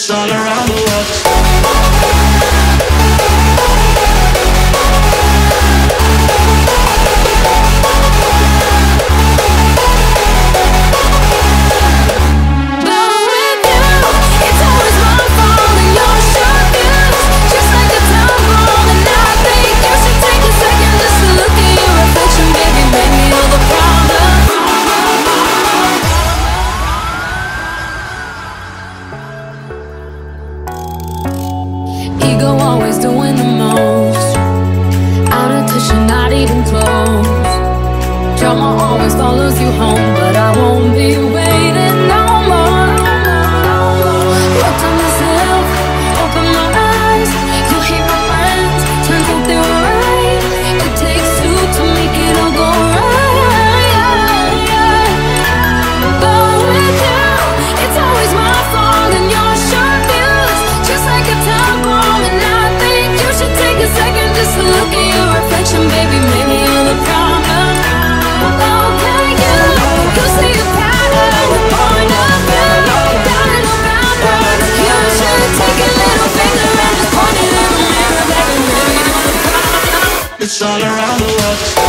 it's all around the world. But with you, it's always my fault and you're short fused, just like the time rolling. And I think you should take a second just to look at your reflection, baby. Maybe all the ego always doing the most, out of touch and not even close. Drama always follows you home, but I won't be waiting no more. Looked on myself, opened my eyes, you hate my lines, turned out they were right. It takes two to make it all go right. But with you, it's always my fault and your short fuse, just like a time bomb. A second just to look at your reflection, baby, maybe you're the problem. Okay, you see a pattern, a point of view, down and around us. You should take a little finger and just point it in the mirror, baby, maybe you're the problem. It's all around the world.